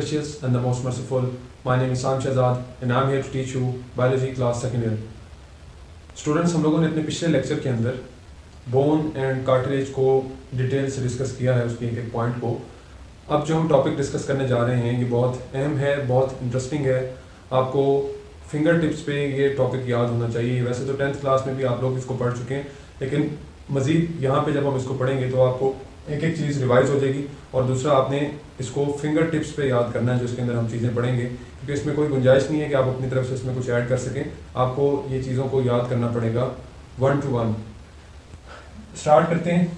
gracious and the most merciful. My name is Sam Shahzad and I am here to teach you biology class second year. Students, हम लोगों ने अपने पिछले lecture के अंदर bone and cartilage को detail से डिस्कस किया है, उसके एक एक पॉइंट को। अब जो हम टॉपिक डिस्कस करने जा रहे हैं ये बहुत अहम है, बहुत इंटरेस्टिंग है। आपको फिंगर टिप्स पे ये टॉपिक याद होना चाहिए। वैसे तो 10th क्लास में भी आप लोग इसको पढ़ चुके हैं, लेकिन मज़ीद यहाँ पे जब हम इसको पढ़ेंगे तो आपको एक एक चीज़ रिवाइज हो जाएगी। और दूसरा, आपने इसको फिंगर टिप्स पे याद करना है जो इसके अंदर हम चीज़ें पढ़ेंगे, क्योंकि इसमें कोई गुंजाइश नहीं है कि आप अपनी तरफ से इसमें कुछ ऐड कर सकें। आपको ये चीज़ों को याद करना पड़ेगा 1 to 1। स्टार्ट करते हैं।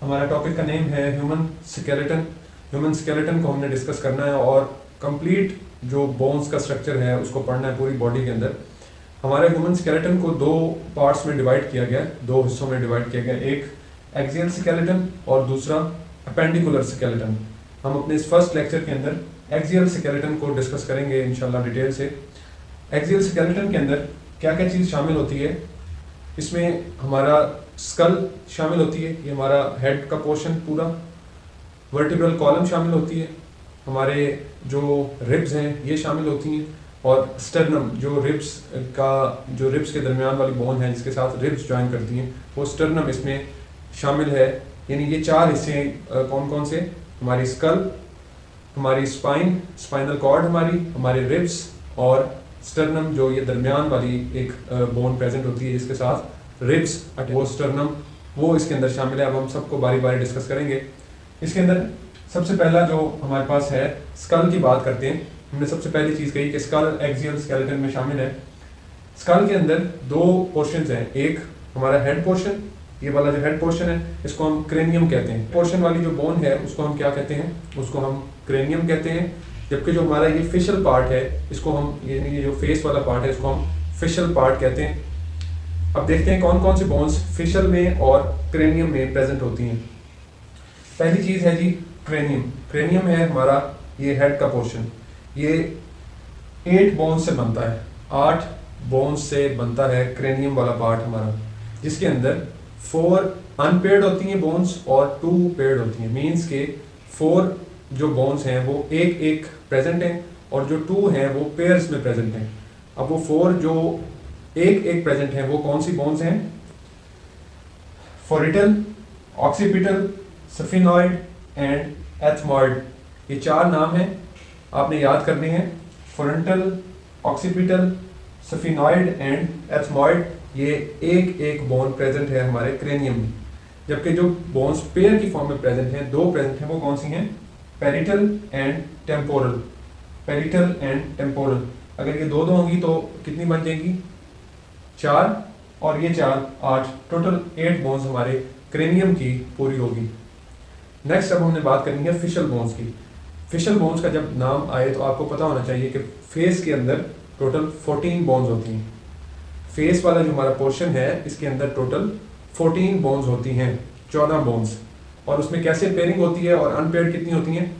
हमारा टॉपिक का नेम है ह्यूमन स्केलेटन। ह्यूमन स्केलेटन को हमने डिस्कस करना है और कंप्लीट जो बोन्स का स्ट्रक्चर है उसको पढ़ना है पूरी बॉडी के अंदर। हमारे ह्यूमन स्केलेटन को 2 पार्ट्स में डिवाइड किया गया है, 2 हिस्सों में डिवाइड किया गया, एक एक्सियल स्केलेटन और दूसरा अपेंडिकुलर स्केलेटन। हम अपने इस फर्स्ट लेक्चर के अंदर एक्सियल स्केलेटन को डिस्कस करेंगे इंशाल्लाह डिटेल से। एक्सियल स्केलेटन के अंदर क्या क्या चीज़ शामिल होती है? इसमें हमारा स्कल शामिल होती है, ये हमारा हेड का पोर्शन पूरा। वर्टिब्रल कॉलम शामिल होती है, हमारे जो रिब्स हैं ये शामिल होती हैं, और स्टर्नम जो रिब्स के दरमियान वाली बोन है जिसके साथ रिब्स ज्वाइन करती हैं वो स्टर्नम इसमें शामिल है। यानी ये 4 हिस्से कौन कौन से? हमारी स्कल, हमारी स्पाइन, स्पाइनल कॉर्ड हमारी, हमारे रिब्स और स्टर्नम जो ये दरमियान वाली एक बोन प्रेजेंट होती है जिसके साथ रिब्स वो स्टर्नम वो इसके अंदर शामिल है। अब हम सबको बारी बारी डिस्कस करेंगे। इसके अंदर सबसे पहला जो हमारे पास है स्कल की बात करते हैं। हमने सबसे पहली चीज़ कही कि स्कल एक्सियल स्केलेटन में शामिल है। स्कल के अंदर 2 पोर्शंस हैं, एक हमारा हेड पोर्शन, ये वाला जो हेड पोर्शन है इसको हम क्रेनियम कहते हैं। पोर्शन वाली जो बोन है उसको हम क्या कहते हैं? उसको हम क्रेनियम कहते हैं। जबकि जो हमारा ये फेशियल पार्ट है इसको हम ये जो फेस वाला पार्ट है इसको हम फेशियल पार्ट कहते हैं। अब देखते हैं कौन कौन सी बोन्स फेशियल में और क्रेनियम में प्रेजेंट होती हैं। पहली चीज़ है जी क्रेनियम। क्रेनियम है हमारा ये हेड का पोर्शन। ये 8 बोन्स से बनता है, 8 बोन्स से बनता है क्रेनियम वाला पार्ट हमारा, जिसके अंदर 4 अनपेयर्ड होती हैं बोन्स और 2 पेयर्ड होती हैं। मीन्स के 4 जो बोन्स हैं वो एक एक प्रेजेंट हैं और जो 2 हैं वो पेयर्स में प्रेजेंट हैं। अब वो 4 जो एक एक प्रेजेंट हैं वो कौन सी बोन्स हैं? Frontal, occipital, sphenoid and ethmoid. ये 4 नाम हैं, आपने याद करने हैं। Frontal, occipital, sphenoid and ethmoid, ये एक एक बोन प्रेजेंट है हमारे क्रेनियम में। जबकि जो बोन्स पेयर की फॉर्म में प्रेजेंट हैं, 2 प्रेजेंट हैं, वो कौन सी हैं? Parietal and temporal. Parietal and temporal, अगर ये 2-2 होंगी तो कितनी बन जाएगी? 4 और ये 4, 8, टोटल 8 बोन्स हमारे क्रेनियम की पूरी होगी। नेक्स्ट, अब हमने बात करनी है फिशल बोन्स की। फिशल बोन्स का जब नाम आए तो आपको पता होना चाहिए कि फेस के अंदर टोटल 14 बोन्स होती हैं। फेस वाला जो हमारा पोर्शन है इसके अंदर टोटल 14 बोन्स होती हैं, 14 बोन्स। और उसमें कैसे पेयरिंग होती है और अनपेयर्ड कितनी होती हैं?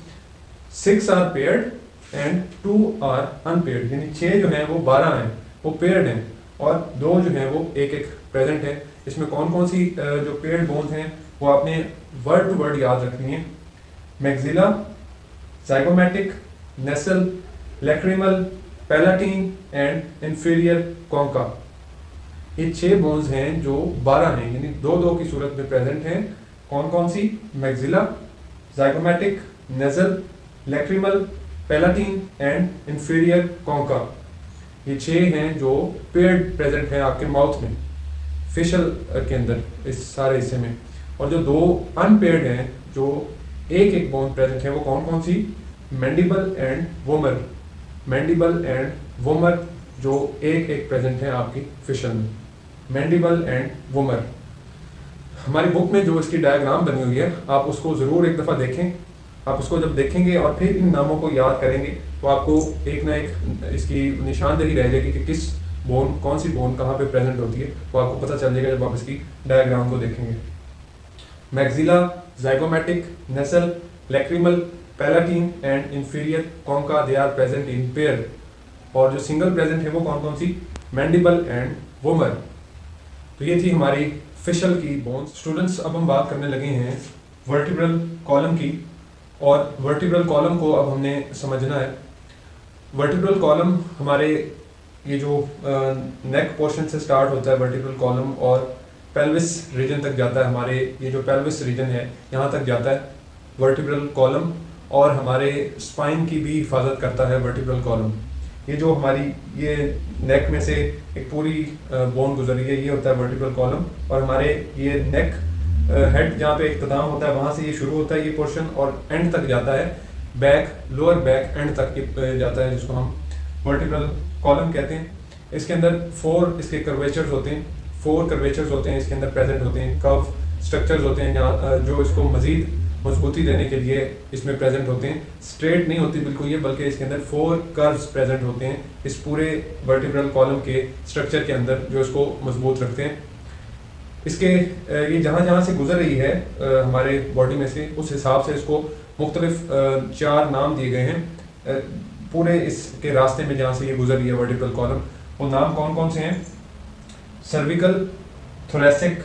6 are paired and 2 are unpaired, यानी 6 जो हैं वो 12 हैं, वो पेयर्ड हैं, और 2 जो हैं वो एक एक प्रेजेंट है। इसमें कौन कौन सी जो पेयर्ड बोन्स हैं वो आपने वर्ड टू वर्ड याद रखनी है। Maxilla, zygomatic, nasal, lacrimal, palatine and inferior concha. ये 6 बोन्स हैं जो 12 हैं, यानी 2-2 की सूरत में प्रेजेंट हैं। कौन कौन सी? Maxilla, zygomatic, nasal, lacrimal, palatine and inferior concha. ये 6 हैं जो पेयर्ड प्रेजेंट हैं आपके माउथ में, फेशियल के अंदर इस सारे हिस्से में। और जो 2 अनपेयर्ड हैं, जो एक एक बोन प्रेजेंट है, वो कौन कौन सी? Mandible and vomer. Mandible and vomer जो एक एक प्रेजेंट है आपकी फिशल में। मैंडिबल एंड वोमर हमारी बुक में जो इसकी डायग्राम बनी हुई है आप उसको ज़रूर एक दफ़ा देखें। आप उसको जब देखेंगे और फिर इन नामों को याद करेंगे तो आपको एक ना एक इसकी निशानदेही रह जाएगी कि किस बोन, कौन सी बोन कहाँ पे प्रेजेंट होती है, वो आपको पता चल जाएगा जब आप इसकी डायग्राम को देखेंगे। Maxilla, zygomatic, nasal, lacrimal, palatine and inferior concha, they are present in pair. और जो सिंगल प्रेजेंट है वो कौन कौन सी? Mandible and vomer. तो ये थी हमारी फिशल की बोन्स। स्टूडेंट्स, अब हम बात करने लगे हैं वर्टिब्रल कॉलम की। और वर्टिब्रल कॉलम को अब हमने समझना है। वर्टिब्रल कॉलम हमारे ये जो नेक पोर्शन से स्टार्ट होता है वर्टिब्रल कॉलम और पेल्विस रीजन तक जाता है, हमारे ये जो पेल्विस रीजन है यहाँ तक जाता है वर्टिब्रल कॉलम, और हमारे स्पाइन की भी हिफाजत करता है वर्टिब्रल कॉलम। ये जो हमारी ये नेक में से एक पूरी बोन गुजरी है ये होता है वर्टिब्रल कॉलम, और हमारे ये नेक हेड जहाँ पे इख्तिताम होता है वहाँ से ये शुरू होता है ये पोर्शन और एंड तक जाता है बैक लोअर बैक एंड तक जाता है जिसको हम वर्टिब्रल कॉलम कहते हैं। इसके अंदर फोर इसके कर्वेचर्स होते हैं, फोर कर्वेचर्स होते हैं इसके अंदर प्रेजेंट होते हैं, कर्व स्ट्रक्चर्स होते हैं जहाँ जो इसको मजीद मजबूती देने के लिए इसमें प्रेजेंट होते हैं। स्ट्रेट नहीं होती बिल्कुल ये, बल्कि इसके अंदर फोर कर्व्स प्रेजेंट होते हैं इस पूरे वर्टिब्रल कॉलम के स्ट्रक्चर के अंदर जो इसको मजबूत रखते हैं। इसके ये जहाँ जहाँ से गुजर रही है हमारे बॉडी में से उस हिसाब से इसको मुख्तलिफ चार नाम दिए गए हैं। पूरे इसके रास्ते में जहाँ से ये गुजर रही है वर्टिब्रल कॉलम, वो नाम कौन कौन से हैं? Cervical, thoracic,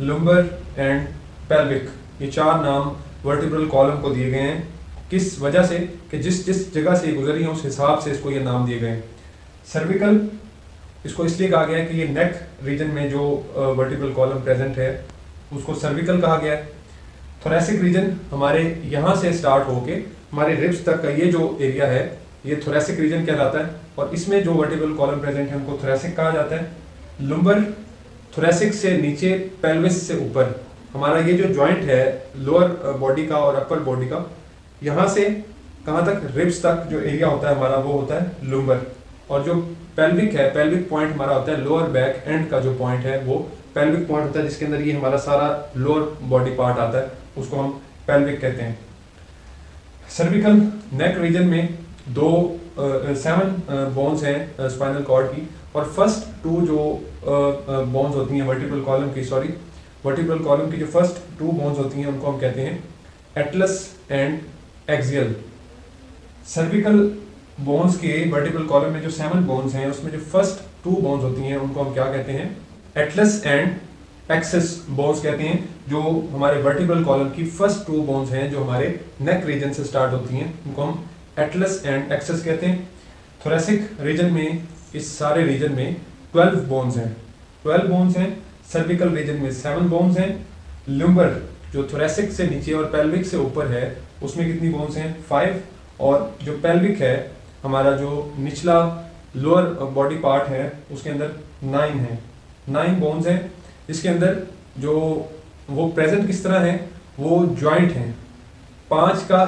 lumbar and pelvic, ये चार नाम वर्टिब्रल कॉलम को दिए गए हैं। किस वजह से कि जिस जिस जगह से ये गुजरी है उस हिसाब से इसको ये नाम दिए गए हैं। सर्विकल इसको इसलिए कहा गया है कि ये नेक रीजन में जो वर्टिब्रल कॉलम प्रेजेंट है उसको सर्विकल कहा गया है। थोरेसिक रीजन हमारे यहाँ से स्टार्ट होके हमारे रिब्स तक का ये जो एरिया है ये थोरेसिक रीजन कहलाता है, और इसमें जो वर्टिब्रल कॉलम प्रेजेंट है उनको थोरेसिक कहा जाता है। लंबर थोरेसिक से नीचे पेल्विस से ऊपर हमारा ये जो जॉइंट है लोअर बॉडी का और अपर बॉडी का, यहाँ से कहाँ तक रिब्स तक जो एरिया होता है हमारा वो होता है लंबर, और जो पेल्विक है पेल्विक पॉइंट हमारा होता है लोअर बैक एंड का जो पॉइंट है वो पेल्विक पॉइंट होता है जिसके अंदर ये हमारा सारा लोअर बॉडी पार्ट आता है, उसको हम पेल्विक कहते हैं। सर्विकल नेक रीजन में दो 7 बोन्स हैं स्पाइनल कॉर्ड की, और फर्स्ट 2 जो बोन्स होती हैं वर्टिब्रल कॉलम की, सॉरी वर्टिब्रल कॉलम की जो फर्स्ट 2 बोन्स होती हैं उनको हम कहते हैं atlas and axial. Cervical bones के वर्टिब्रल कॉलम में जो 7 बोन्स हैं उसमें जो फर्स्ट 2 बोन्स होती हैं उनको हम क्या कहते हैं? एटलस एंड एक्सिस बोन्स कहते हैं। जो हमारे वर्टिब्रल कॉलम की फर्स्ट 2 बोन्स हैं जो हमारे नेक रीजन से स्टार्ट होती हैं उनको हम एटलस एंड एक्सिस कहते हैं। थोरेसिक रीजन में इस सारे रीजन में 12 बोन्स हैं, 12 बोन्स हैं। सर्विकल रीजन में 7 बोन्स हैं। लंबर जो थोरेसिक से नीचे और पेल्विक से ऊपर है उसमें कितनी बोन्स हैं? 5। और जो पेल्विक है हमारा जो निचला लोअर बॉडी पार्ट है उसके अंदर 9 है, 9 बोन्स हैं। इसके अंदर जो वो प्रेजेंट किस तरह है वो जॉइंट हैं, 5 का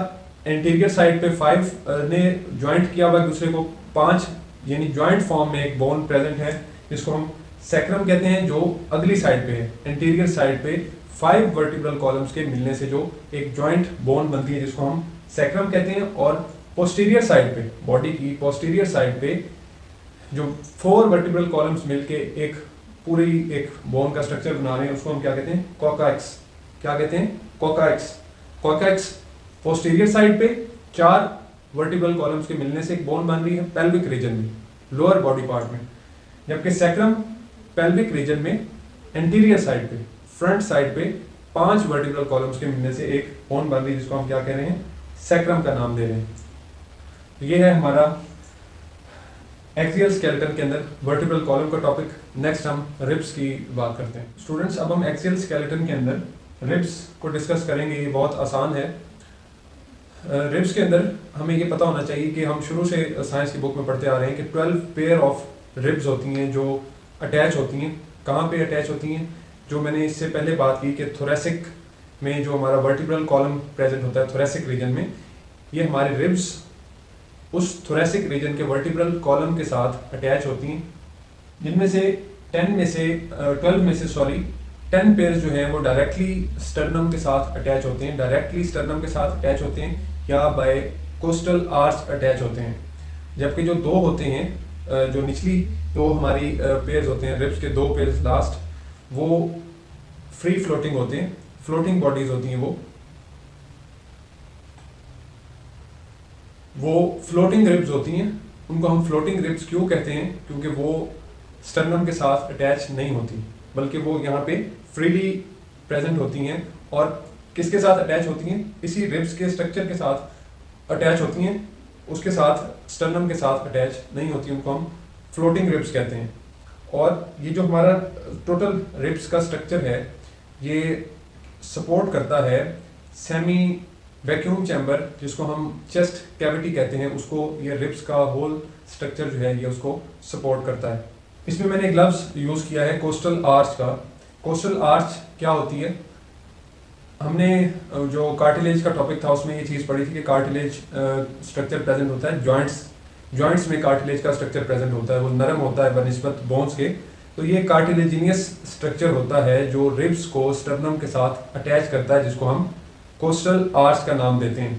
एंटीरियर साइड पे 5 ने जॉइंट किया हुआ दूसरे को, 5 यानी जॉइंट फॉर्म में एक बोन प्रेजेंट है जिसको हम सैक्रम कहते हैं, जो अगली साइड पे है एंटीरियर साइड पे 5 वर्टिब्रल कॉलम्स के मिलने से जो एक जॉइंट बोन बनती है जिसको हम सैक्रम कहते हैं। और पोस्टीरियर साइड पे बॉडी की पोस्टीरियर साइड पे जो 4 वर्टिब्रल कॉलम्स मिलके एक पूरी एक बोन का स्ट्रक्चर बना रहे हैं उसको हम क्या कहते हैं? कॉकाइक्स। क्या कहते हैं? कॉकाइक्स। कॉकाइक्स पोस्टीरियर साइड पे 4 वर्टिब्रल कॉलम्स के मिलने से एक बोन बन रही है पेल्विक रीजन में लोअर बॉडी पार्ट में, जबकि सैक्रम पेल्विक रीजन में एंटीरियर साइड पे फ्रंट साइड पे 5 वर्टिब्रल कॉलम्स के मिलने से एक बोन बन रही है जिसको हम क्या कह रहे हैं? सैक्रम का नाम दे रहे हैं। ये है हमारा एक्सियल स्केलेटन के अंदर वर्टिब्रल कॉलम का टॉपिक। नेक्स्ट हम रिब्स की बात करते हैं। स्टूडेंट्स, अब हम एक्सियल स्केलेटन के अंदर रिब्स को डिस्कस करेंगे। ये बहुत आसान है। रिब्स के अंदर हमें ये पता होना चाहिए कि हम शुरू से साइंस की बुक में पढ़ते आ रहे हैं कि 12 पेयर ऑफ रिब्स होती हैं जो अटैच होती हैं। कहाँ पे अटैच होती हैं? जो मैंने इससे पहले बात की कि थोरेसिक में जो हमारा वर्टिब्रल कॉलम प्रेजेंट होता है थोरेसिक रीजन में, ये हमारे रिब्स उस थोरेसिक रीजन के वर्टिब्रल कॉलम के साथ अटैच होती हैं, जिनमें से 10 पेयर्स जो हैं वो डायरेक्टली स्टर्नम के साथ अटैच होते हैं, या बाय कोस्टल आर्च अटैच होते हैं, जबकि जो 2 होते हैं जो निचली 2 हमारी पेयर्स होते हैं रिब्स के 2 पेयर्स लास्ट, वो फ्री फ्लोटिंग होते हैं, फ्लोटिंग बॉडीज होती हैं। वो फ्लोटिंग रिब्स होती हैं। उनको हम फ्लोटिंग रिब्स क्यों कहते हैं? क्योंकि वो स्टर्नम के साथ अटैच नहीं होती, बल्कि वो यहाँ पे फ्रीली प्रेजेंट होती हैं और किसके साथ अटैच होती हैं, इसी रिब्स के स्ट्रक्चर के साथ अटैच होती हैं, उसके साथ स्टर्नम के साथ अटैच नहीं होती, उनको हम फ्लोटिंग रिब्स कहते हैं। और ये जो हमारा टोटल रिब्स का स्ट्रक्चर है ये सपोर्ट करता है सेमी वैक्यूम चैम्बर, जिसको हम चेस्ट कैविटी कहते हैं, उसको ये रिब्स का होल स्ट्रक्चर जो है ये उसको सपोर्ट करता है। इसमें मैंने एक लफ्ज़ यूज़ किया है कोस्टल आर्च का। कोस्टल आर्च क्या होती है? हमने जो कार्टिलेज का टॉपिक था उसमें ये चीज़ पढ़ी थी कि कार्टिलेज स्ट्रक्चर प्रेजेंट होता है जॉइंट्स में कार्टिलेज का स्ट्रक्चर प्रेजेंट होता है, वो नरम होता है बनिस्बत बोन्स के। तो ये कार्टिलेजिनियस स्ट्रक्चर होता है जो रिब्स को स्टर्नम के साथ अटैच करता है, जिसको हम कोस्टल आर्च का नाम देते हैं।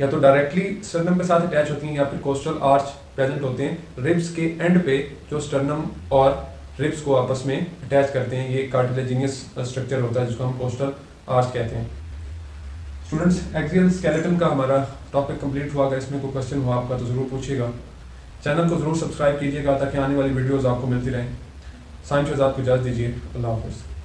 या तो डायरेक्टली स्टर्नम के साथ अटैच होती हैं या फिर कोस्टल आर्च प्रेजेंट होते हैं रिब्स के एंड पे, जो स्टर्नम और रिब्स को आपस में अटैच करते हैं। ये कार्टिलेजिनियस स्ट्रक्चर होता है जिसको हम कोस्टल आर्च कहते हैं। स्टूडेंट्स, एक्सियल स्केलेटन का हमारा टॉपिक कंप्लीट हुआ। अगर इसमें कोई क्वेश्चन हुआ आपका तो ज़रूर पूछिएगा। चैनल को ज़रूर सब्सक्राइब कीजिएगा ताकि आने वाली वीडियोज़ आपको मिलती रहें। साइंस को इजाज़त दीजिए। अल्लाह हाफ़िज़।